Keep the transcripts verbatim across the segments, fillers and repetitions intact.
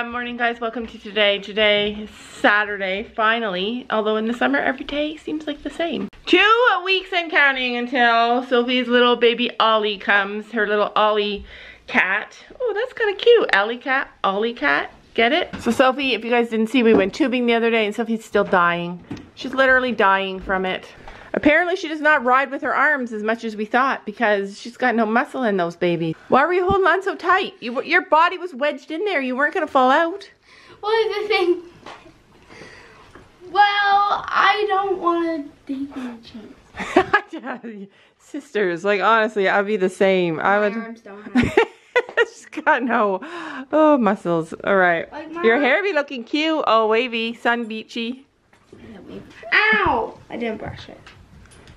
um, morning guys, welcome to today. Today is Saturday, finally, although in the summer every day seems like the same. Two weeks and counting until Sophie's little baby Ollie comes, her little Ollie cat. Oh, that's kind of cute, Ollie cat, Ollie cat, get it? So Sophie, if you guys didn't see, we went tubing the other day and Sophie's still dying. She's literally dying from it. Apparently she does not ride with her arms as much as we thought because she's got no muscle in those babies. Why were you holding on so tight? You, your body was wedged in there. You weren't going to fall out. Well, the thing... Well, I don't want to take my chance. Sisters, like honestly, I'd be the same. My I would... arms don't have... She's got no oh, muscles. All right. Like my... Your hair be looking cute. All wavy, sun beachy. Ow! I didn't brush it.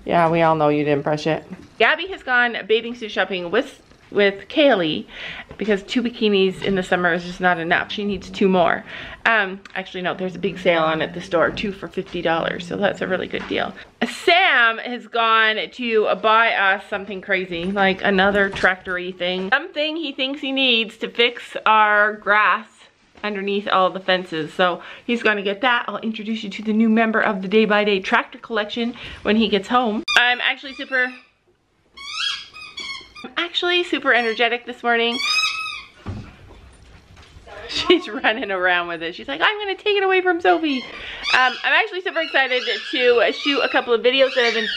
Yeah, we all know you didn't brush it. Gabby has gone bathing suit shopping with with Kaylee because two bikinis in the summer is just not enough. She needs two more. Um, actually, no, there's a big sale on at the store, two for fifty dollars, so that's a really good deal. Sam has gone to buy us something crazy, like another tractor-y thing. Something he thinks he needs to fix our grass underneath all the fences, so he's going to get that. I'll introduce you to the new member of the Day by Day tractor collection when he gets home. I'm actually super I'm actually super energetic this morning. She's running around with it. She's like, I'm going to take it away from Sophie. um, I'm actually super excited to shoot a couple of videos that I've been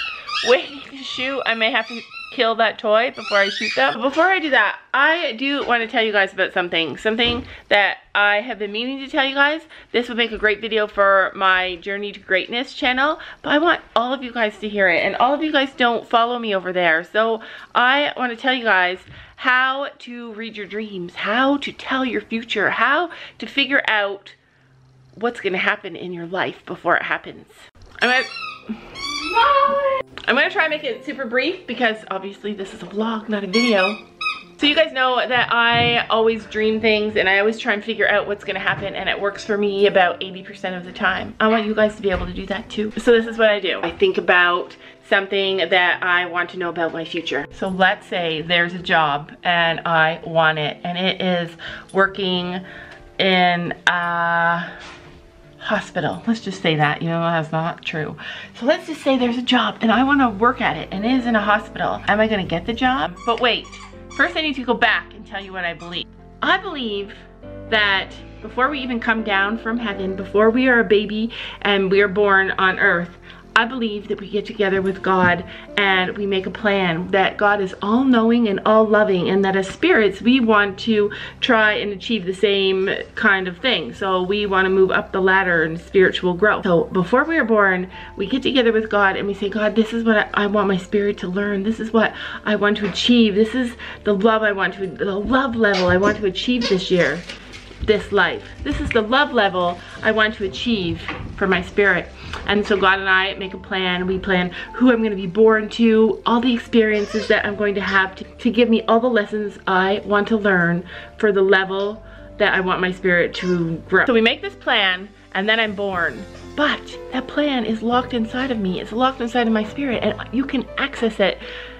waiting to shoot. I may have to kill that toy before I shoot them. Before I do that, I do want to tell you guys about something. Something that I have been meaning to tell you guys. This would make a great video for my Journey to Greatness channel, but I want all of you guys to hear it, and all of you guys don't follow me over there. So I want to tell you guys how to read your dreams, how to tell your future, how to figure out what's going to happen in your life before it happens. I'm gonna... I'm going to try and make it super brief because obviously this is a vlog, not a video. So you guys know that I always dream things and I always try and figure out what's going to happen, and it works for me about eighty percent of the time. I want you guys to be able to do that too. So this is what I do. I think about something that I want to know about my future. So let's say there's a job and I want it, and it is working in a hospital. Let's just say that, you know, that's not true. So let's just say there's a job and I want to work at it, and it is in a hospital. Am I going to get the job? But wait, first I need to go back and tell you what I believe. I believe that before we even come down from heaven, before we are a baby and we are born on earth, I believe that we get together with God and we make a plan, that God is all-knowing and all-loving, and that as spirits we want to try and achieve the same kind of thing. So we want to move up the ladder in spiritual growth. So before we are born, we get together with God and we say, God, this is what I want my spirit to learn. This is what I want to achieve. This is the love I want to, the love level I want to achieve this year, this life. This is the love level I want to achieve for my spirit. And so God and I make a plan. We plan who I'm going to be born to, all the experiences that I'm going to have to, to give me all the lessons I want to learn for the level that I want my spirit to grow. So we make this plan, and then I'm born. But that plan is locked inside of me. It's locked inside of my spirit, and you can access it,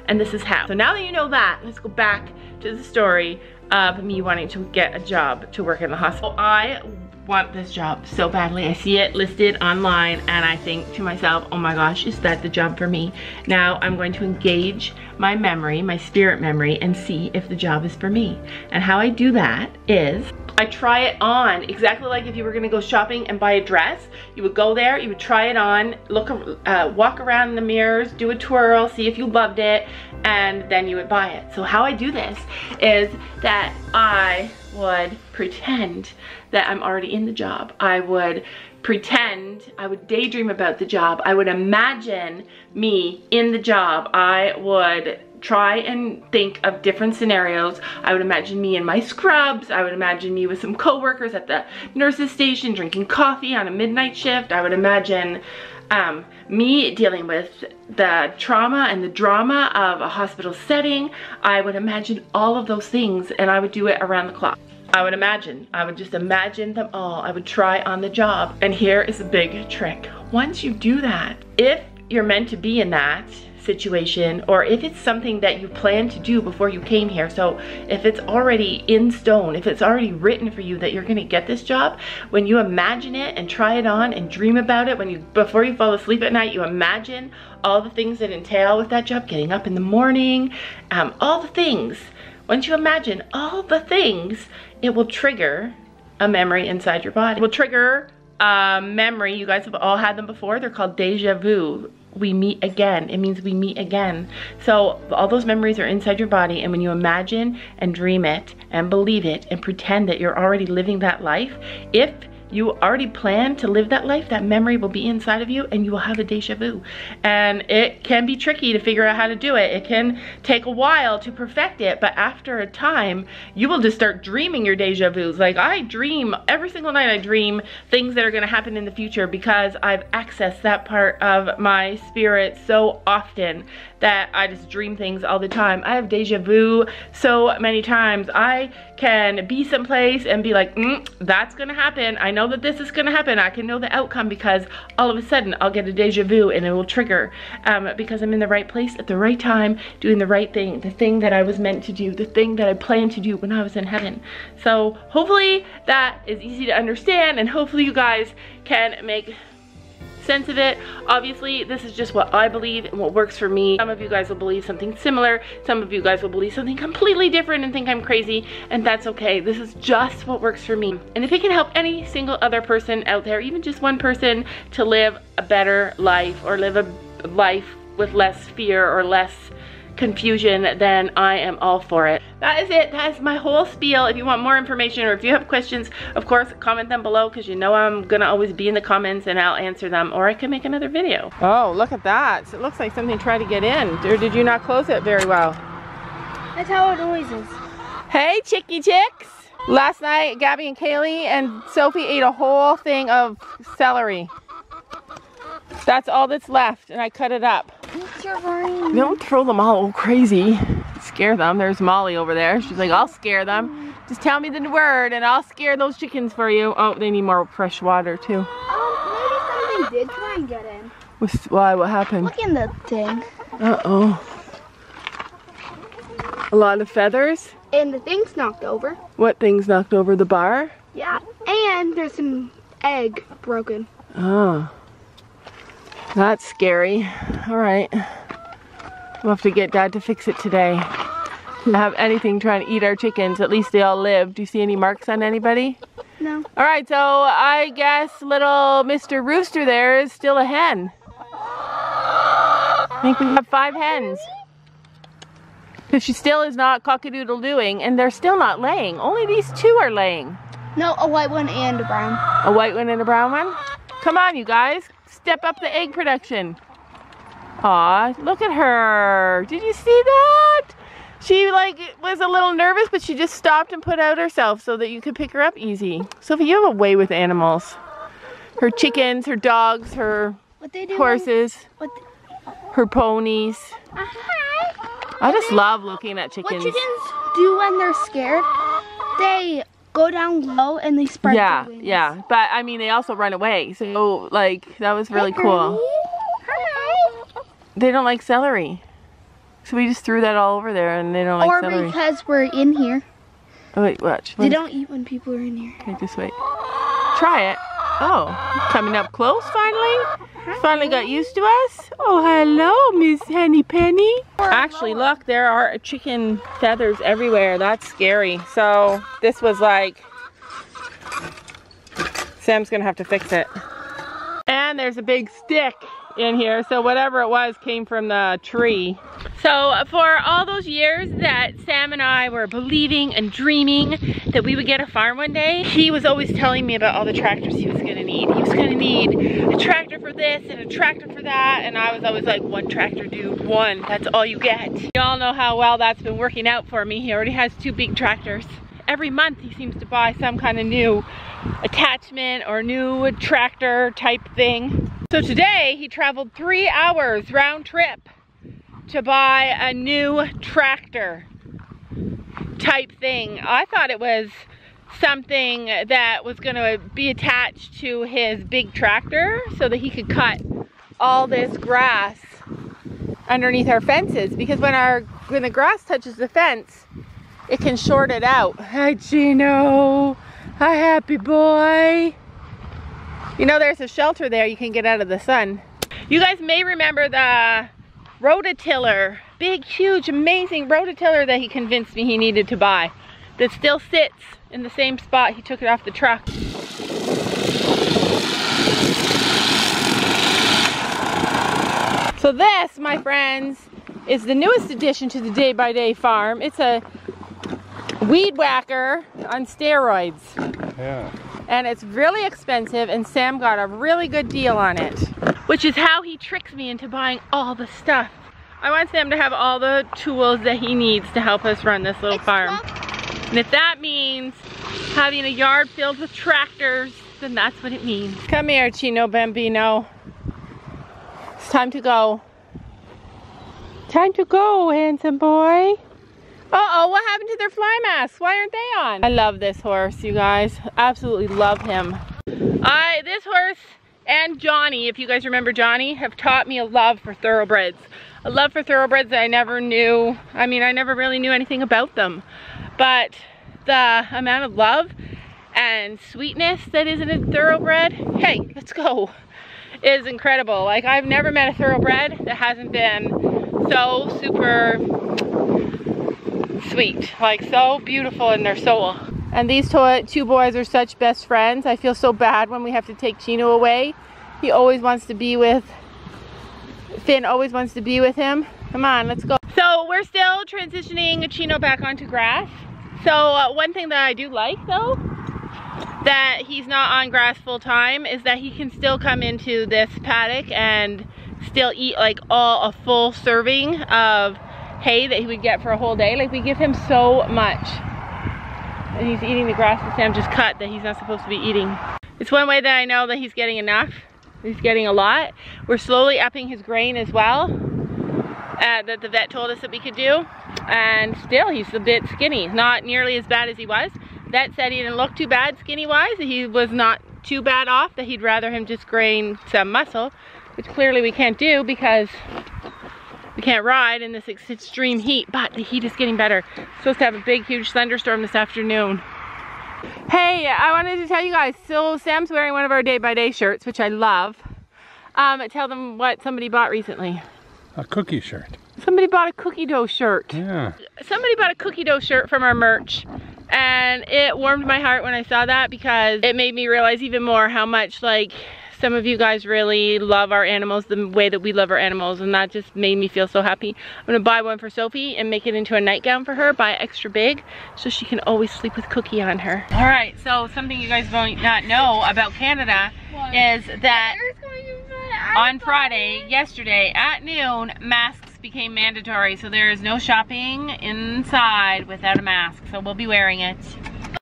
and this is how. So now that you know that, let's go back to the story of me wanting to get a job to work in the hospital. I want this job so badly. I see it listed online and I think to myself, oh my gosh, is that the job for me? Now I'm going to engage my memory, my spirit memory, and see if the job is for me. And how I do that is I try it on, exactly like if you were going to go shopping and buy a dress. You would go there, you would try it on, look, uh, walk around in the mirrors, do a twirl, see if you loved it, and then you would buy it. So how I do this is that I would pretend that I'm already in the job. I would pretend, I would daydream about the job. I would imagine me in the job. I would try and think of different scenarios. I would imagine me in my scrubs. I would imagine me with some coworkers at the nurse's station drinking coffee on a midnight shift. I would imagine um, me dealing with the trauma and the drama of a hospital setting. I would imagine all of those things, and I would do it around the clock. I would imagine. I would just imagine them all. I would try on the job. And here is a big trick. Once you do that, if you're meant to be in that situation, or if it's something that you planned to do before you came here. So if it's already in stone, if it's already written for you that you're gonna get this job, when you imagine it and try it on and dream about it, when you before you fall asleep at night, you imagine all the things that entail with that job, getting up in the morning, um, all the things. Once you imagine all the things, it will trigger a memory inside your body. It will trigger a memory. You guys have all had them before. They're called deja vu. We meet again. It means we meet again. So all those memories are inside your body, and when you imagine and dream it and believe it and pretend that you're already living that life, if you already plan to live that life, that memory will be inside of you and you will have a deja vu. And it can be tricky to figure out how to do it. It can take a while to perfect it, but after a time, you will just start dreaming your deja vus. Like I dream, every single night I dream things that are gonna happen in the future because I've accessed that part of my spirit so often that I just dream things all the time. I have deja vu so many times. I can be someplace and be like, mm, that's gonna happen. I know that this is going to happen. I can know the outcome because all of a sudden I'll get a deja vu and it will trigger um, because I'm in the right place at the right time doing the right thing, the thing that I was meant to do, the thing that I planned to do when I was in heaven. So hopefully that is easy to understand, and hopefully you guys can make sense of it. Obviously, this is just what I believe and what works for me. Some of you guys will believe something similar. Some of you guys will believe something completely different and think I'm crazy, and that's okay. This is just what works for me. And if it can help any single other person out there, even just one person, to live a better life or live a life with less fear or less confusion, then I am all for it. That is it. That is my whole spiel. If you want more information or if you have questions, of course, comment them below, because you know I'm gonna always be in the comments and I'll answer them, or I can make another video. Oh, look at that. So it looks like something tried to get in. Or did you not close it very well? That's how it always is. Hey, chicky chicks. Last night, Gabby and Kaylee and Sophie ate a whole thing of celery. That's all that's left, and I cut it up. Don't throw them all crazy. Scare them. There's Molly over there. She's like, I'll scare them. Just tell me the word and I'll scare those chickens for you. Oh, they need more fresh water too. Oh, um, maybe something did try and get in. With, why? What happened? Look in the thing. Uh-oh. A lot of feathers? And the thing's knocked over. What thing's knocked over? The bar? Yeah. And there's some egg broken. Oh. That's scary. All right. We'll have to get Dad to fix it today. Hmm. Have anything trying to eat our chickens. At least they all live. Do you see any marks on anybody? No. All right. So I guess little Mister Rooster there is still a hen. I think we have five hens. Because she still is not cock-a-doodle-doing, and they're still not laying. Only these two are laying. No, a white one and a brown. A white one and a brown one? Come on, you guys. Step up the egg production. Aw, look at her. Did you see that? She like was a little nervous, but she just stopped and put out herself so that you could pick her up easy. Sophie, you have a way with animals. Her chickens, her dogs, her what they horses, what they her ponies. Uh, hi. I just love looking at chickens. What chickens do when they're scared? They go down low and they spread yeah, their wings. Yeah, yeah. But I mean, they also run away. So like, that was really hi, cool. Hi. They don't like celery. So we just threw that all over there, and they don't like or celery. Or because we're in here. Oh, wait, watch. They don't eat when people are in here. Okay, just wait. Try it. Oh, coming up close finally. Hi. Finally got used to us. Oh, hello, Miss Henny Penny. Actually, look, there are chicken feathers everywhere. That's scary. So this was like, Sam's gonna have to fix it. And there's a big stick in here. So whatever it was came from the tree. So for all those years that Sam and I were believing and dreaming that we would get a farm one day, he was always telling me about all the tractors he was gonna need. He was gonna need a tractor for this and a tractor for that, and I was always like, one tractor, dude, one, that's all you get. Y'all know how well that's been working out for me. He already has two big tractors. Every month he seems to buy some kind of new attachment or new tractor type thing. So today he traveled three hours round trip to buy a new tractor type thing. I thought it was something that was gonna be attached to his big tractor so that he could cut all this grass underneath our fences, because when our when the grass touches the fence, it can short it out. Hi Gino, hi happy boy. You know, there's a shelter there you can get out of the sun. You guys may remember the rototiller, big, huge, amazing rototiller that he convinced me he needed to buy, that still sits in the same spot. He took it off the truck. So this, my friends, is the newest addition to the Day by Day farm. It's a weed whacker on steroids. Yeah. And it's really expensive, and Sam got a really good deal on it, which is how he tricks me into buying all the stuff. I want Sam to have all the tools that he needs to help us run this little farm. And if that means having a yard filled with tractors, then that's what it means. Come here, Chino Bambino. It's time to go. Time to go, handsome boy. Uh-oh, what happened to their fly masks? Why aren't they on? I love this horse, you guys. Absolutely love him. I, this horse and Johnny, if you guys remember Johnny, have taught me a love for thoroughbreds. A love for thoroughbreds that I never knew. I mean, I never really knew anything about them. But the amount of love and sweetness that is in a thoroughbred, hey, let's go, is incredible. Like, I've never met a thoroughbred that hasn't been so super sweet, like so beautiful in their soul. And these two boys are such best friends. I feel so bad when we have to take Chino away. He always wants to be with, Finn always wants to be with him. Come on, let's go. So we're still transitioning Chino back onto grass. So uh, one thing that I do like though, that he's not on grass full time, is that he can still come into this paddock and still eat like all a full serving of hay that he would get for a whole day. Like, we give him so much, and he's eating the grass that Sam just cut that he's not supposed to be eating. It's one way that I know that he's getting enough. He's getting a lot. We're slowly upping his grain as well, uh, that the vet told us that we could do, and still he's a bit skinny, not nearly as bad as he was. Vet said he didn't look too bad skinny wise, that he was not too bad off, that he'd rather him just grain some muscle, which clearly we can't do because we can't ride in this extreme heat, but the heat is getting better. It's supposed to have a big, huge thunderstorm this afternoon. Hey, I wanted to tell you guys, so Sam's wearing one of our Day by Day shirts, which I love. Um, tell them what somebody bought recently. A cookie shirt. Somebody bought a cookie dough shirt. Yeah. Somebody bought a cookie dough shirt from our merch, and it warmed my heart when I saw that, because it made me realize even more how much, like, some of you guys really love our animals the way that we love our animals, and that just made me feel so happy. I'm gonna buy one for Sophie and make it into a nightgown for her, buy it extra big so she can always sleep with Cookie on her. All right, so something you guys might not know about Canada what? is that on Friday, yesterday at noon, masks became mandatory. So there is no shopping inside without a mask, so we'll be wearing it.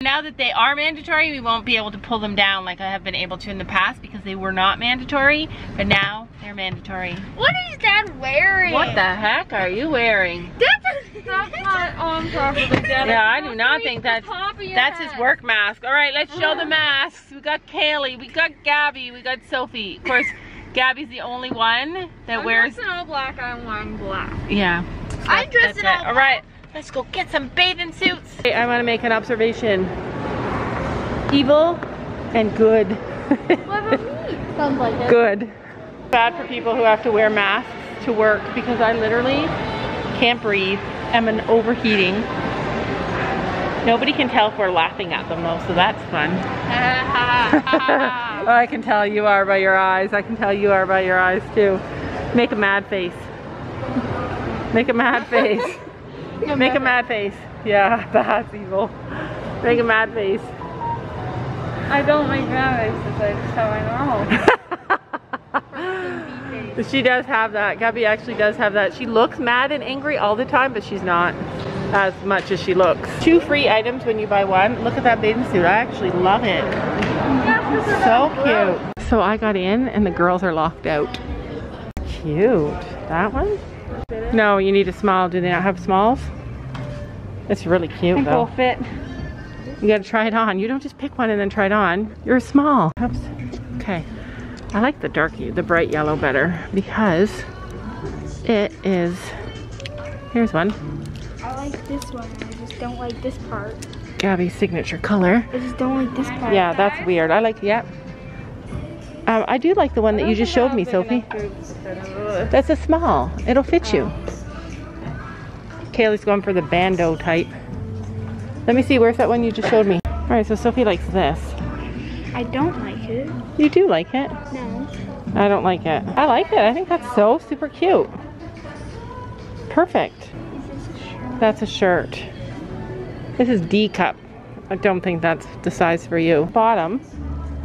Now that they are mandatory, we won't be able to pull them down like I have been able to in the past, because they were not mandatory, but now they're mandatory. What is Dad wearing? What the heck are you wearing? That's, that's not on properly, Dad. Yeah, I do not think that's, that's his work mask. All right, let's show the masks. We got Kaylee, we got Gabby, we got Sophie. Of course, Gabby's the only one that I'm wears... I'm dressed in all black, I'm wearing black. Yeah. I'm dressed in all black. All right. Let's go get some bathing suits. I want to make an observation. Evil and good. What about me? Sounds like it. Good. Bad for people who have to wear masks to work, because I literally can't breathe. I'm an overheating. Nobody can tell if we're laughing at them though, so that's fun. Oh, I can tell you are by your eyes. I can tell you are by your eyes too. Make a mad face. Make a mad face. No, make better. a mad face. Yeah, that's evil. Make a mad face. I don't make mad faces, I just have my normal. She does have that. Gabby actually does have that. She looks mad and angry all the time, but she's not as much as she looks. Two free items when you buy one. Look at that bathing suit. I actually love it. Yeah, so cute. So I got in and the girls are locked out. Cute. That one? No, you need a small. Do they not have smalls? It's really cute though. Full fit. You gotta try it on. You don't just pick one and then try it on. You're a small. Oops. Okay. I like the dark, the bright yellow better, because it is, here's one. I like this one, I just don't like this part. Gabby's signature color. I just don't like this part. Yeah, that's weird. I like, yeah. Um, I do like the one that you just showed me, Sophie. That's a small. It'll fit you. Kaylee's going for the bandeau type. Let me see, where's that one you just showed me? All right, so Sophie likes this. I don't like it. You do like it? No. I don't like it. I like it. I think that's so super cute. Perfect. Is this a shirt? That's a shirt. This is D cup. I don't think that's the size for you. Bottom.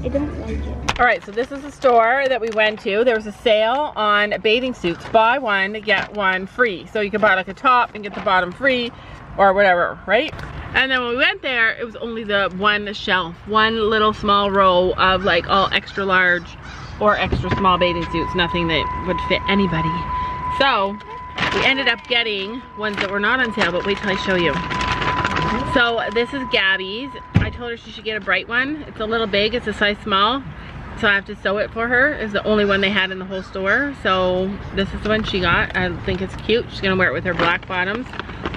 I don't like it. All right, so this is a store that we went to. There was a sale on bathing suits. Buy one, get one free. So you can buy like a top and get the bottom free or whatever, right? And then when we went there, it was only the one shelf, one little small row of like all extra large or extra small bathing suits, nothing that would fit anybody. So we ended up getting ones that were not on sale, but wait till I show you. So this is Gabby's. I told her she should get a bright one. It's a little big, it's a size small, so I have to sew it for her. It's the only one they had in the whole store. So this is the one she got. I think it's cute. She's gonna wear it with her black bottoms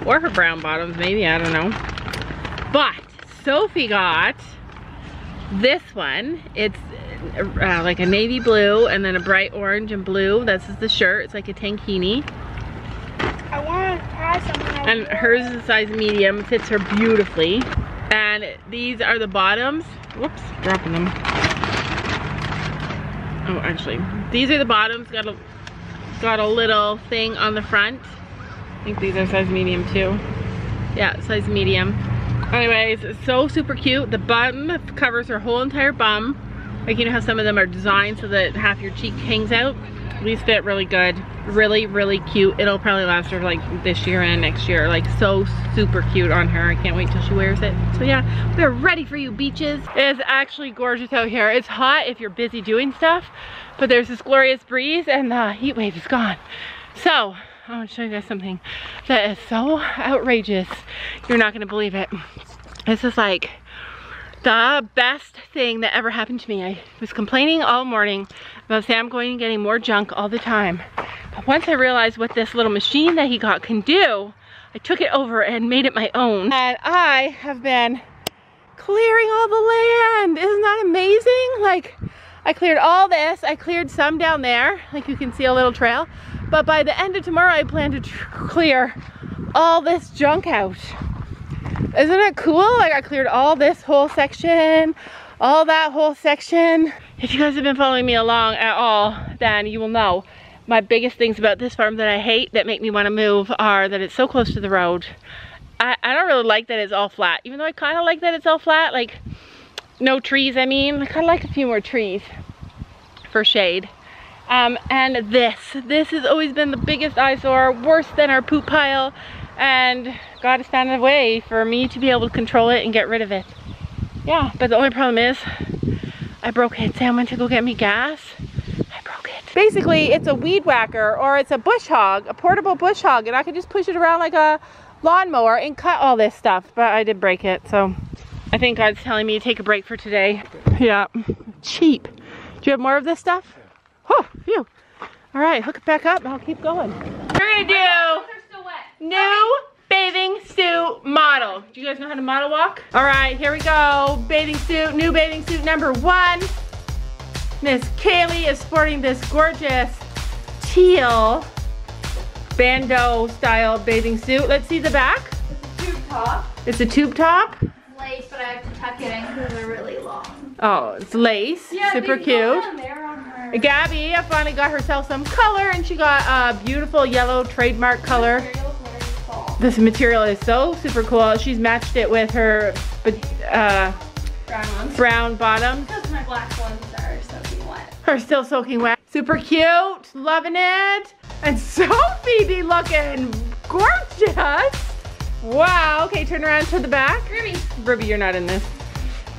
or her brown bottoms maybe, I don't know. But Sophie got this one. It's uh, like a navy blue and then a bright orange and blue. This is the shirt, it's like a tankini. I want to try something. And hers is a size medium, fits her beautifully. And these are the bottoms. Whoops, dropping them. Oh, actually, these are the bottoms. Got a got a little thing on the front. I think these are size medium too. Yeah, size medium. Anyways, it's so super cute. The button covers her whole entire bum. Like, you know how some of them are designed so that half your cheek hangs out? These fit really good. Really, really cute. It'll probably last her like this year and next year. Like, so super cute on her. I can't wait till she wears it. So yeah, we're ready for you, beaches. It is actually gorgeous out here. It's hot if you're busy doing stuff, but there's this glorious breeze and the heat wave is gone. So I want to show you guys something that is so outrageous. You're not going to believe it. This is like the best thing that ever happened to me. I was complaining all morning about Sam going and getting more junk all the time. But once I realized what this little machine that he got can do, I took it over and made it my own. And I have been clearing all the land. Isn't that amazing? Like, I cleared all this. I cleared some down there. Like, you can see a little trail. But by the end of tomorrow, I plan to clear all this junk out. Isn't it cool? Like, I cleared all this whole section, all that whole section. If you guys have been following me along at all, then you will know my biggest things about this farm that I hate that make me want to move are that it's so close to the road. I, I don't really like that it's all flat, even though I kind of like that it's all flat. Like, no trees, I mean. I kind of like a few more trees for shade. Um, and this, this has always been the biggest eyesore, worse than our poop pile, and God has found a way for me to be able to control it and get rid of it. Yeah, but the only problem is I broke it. Sam went to go get me gas. I broke it. Basically, it's a weed whacker, or it's a bush hog, a portable bush hog, and I could just push it around like a lawnmower and cut all this stuff, but I did break it, so I think God's telling me to take a break for today. Yeah, cheap. Do you have more of this stuff? Oh, phew. All right, hook it back up and I'll keep going. We're gonna do new bathing suit model. Do you guys know how to model walk? All right, here we go. Bathing suit, new bathing suit number one. Miss Kaylee is sporting this gorgeous teal bandeau style bathing suit. Let's see the back. It's a tube top. It's a tube top. It's lace, but I have to tuck it in because they're really long. Oh, it's lace, yeah, super cute. Gabby finally got herself some color, and she got a beautiful yellow trademark color. This material is so super cool. She's matched it with her uh, brown, ones. brown bottom. Because my black ones are soaking wet. Are still soaking wet. Super cute, loving it. And Sophie be looking gorgeous. Wow, okay, turn around to the back. Ruby. Ruby, you're not in this.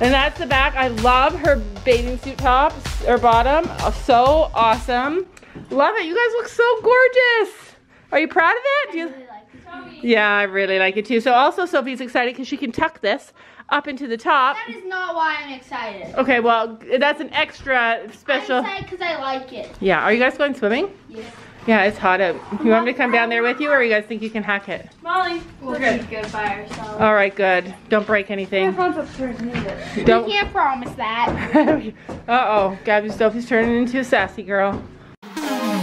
And that's the back. I love her bathing suit top or bottom. So awesome. Love it. You guys look so gorgeous. Are you proud of it? I Do you... really like it, Sophie. Yeah, I really like it too. So also Sophie's excited because she can tuck this up into the top. That is not why I'm excited. Okay, well, that's an extra special. I'm excited because I like it. Yeah. Are you guys going swimming? Yes. Yeah, it's hot up. You want me to come down there with you, or you guys think you can hack it? Molly, we'll be good by ourselves. All right, good. Don't break anything. Don't. We can't promise that. Uh-oh, Gabby Sophie's turning into a sassy girl.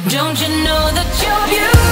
Don't you know that you're beautiful?